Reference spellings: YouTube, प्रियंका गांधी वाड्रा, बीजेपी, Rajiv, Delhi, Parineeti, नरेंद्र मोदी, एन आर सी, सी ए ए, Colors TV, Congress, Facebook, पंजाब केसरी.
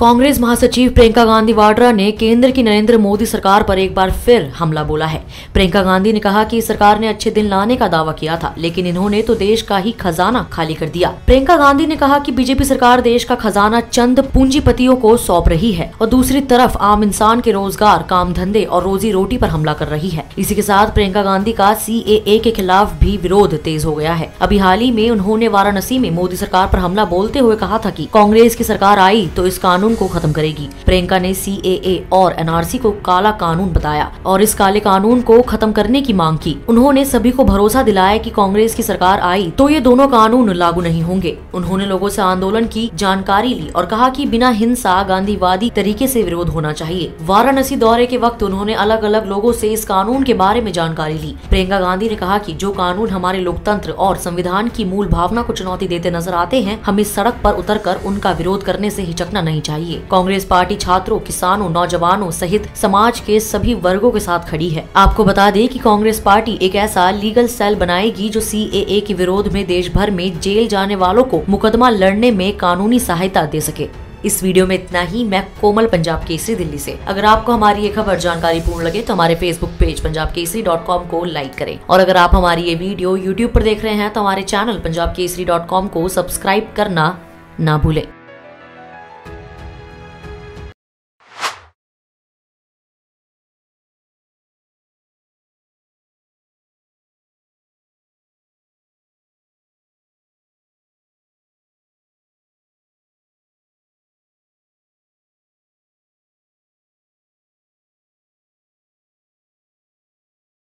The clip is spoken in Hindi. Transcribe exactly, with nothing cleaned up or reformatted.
कांग्रेस महासचिव प्रियंका गांधी वाड्रा ने केंद्र की नरेंद्र मोदी सरकार पर एक बार फिर हमला बोला है। प्रियंका गांधी ने कहा कि सरकार ने अच्छे दिन लाने का दावा किया था, लेकिन इन्होंने तो देश का ही खजाना खाली कर दिया। प्रियंका गांधी ने कहा कि बीजेपी सरकार देश का खजाना चंद पूंजीपतियों को सौंप रही है और दूसरी तरफ आम इंसान के रोजगार, काम धंधे और रोजी रोटी पर हमला कर रही है। इसी के साथ प्रियंका गांधी का सी ए ए के खिलाफ भी विरोध तेज हो गया है। अभी हाल ही में उन्होंने वाराणसी में मोदी सरकार पर हमला बोलते हुए कहा था कि कांग्रेस की सरकार आई तो इस कानून को खत्म करेगी। प्रियंका ने सी ए ए और एन आर सी को काला कानून बताया और इस काले कानून को खत्म करने की मांग की। उन्होंने सभी को भरोसा दिलाया कि कांग्रेस की सरकार आई तो ये दोनों कानून लागू नहीं होंगे। उन्होंने लोगों से आंदोलन की जानकारी ली और कहा कि बिना हिंसा गांधीवादी तरीके से विरोध होना चाहिए। वाराणसी दौरे के वक्त उन्होंने अलग अलग लोगों से इस कानून के बारे में जानकारी ली। प्रियंका गांधी ने कहा कि जो कानून हमारे लोकतंत्र और संविधान की मूल भावना को चुनौती देते नजर आते हैं, हमें सड़क पर उतरकर उनका विरोध करने से हिचकना नहीं चाहिए। कांग्रेस पार्टी छात्रों, किसानों, नौजवानों सहित समाज के सभी वर्गों के साथ खड़ी है। आपको बता दें कि कांग्रेस पार्टी एक ऐसा लीगल सेल बनाएगी जो सी ए ए के विरोध में देश भर में जेल जाने वालों को मुकदमा लड़ने में कानूनी सहायता दे सके। इस वीडियो में इतना ही। मैं कोमल, पंजाब केसरी, दिल्ली से। अगर आपको हमारी ये खबर जानकारी पूर्ण लगे तो हमारे Facebook page पंजाब केसरी dot com को लाइक करें और अगर आप हमारी ये वीडियो यूट्यूब पर देख रहे हैं तो हमारे channel पंजाब केसरी dot com को सब्सक्राइब करना ना भूलें।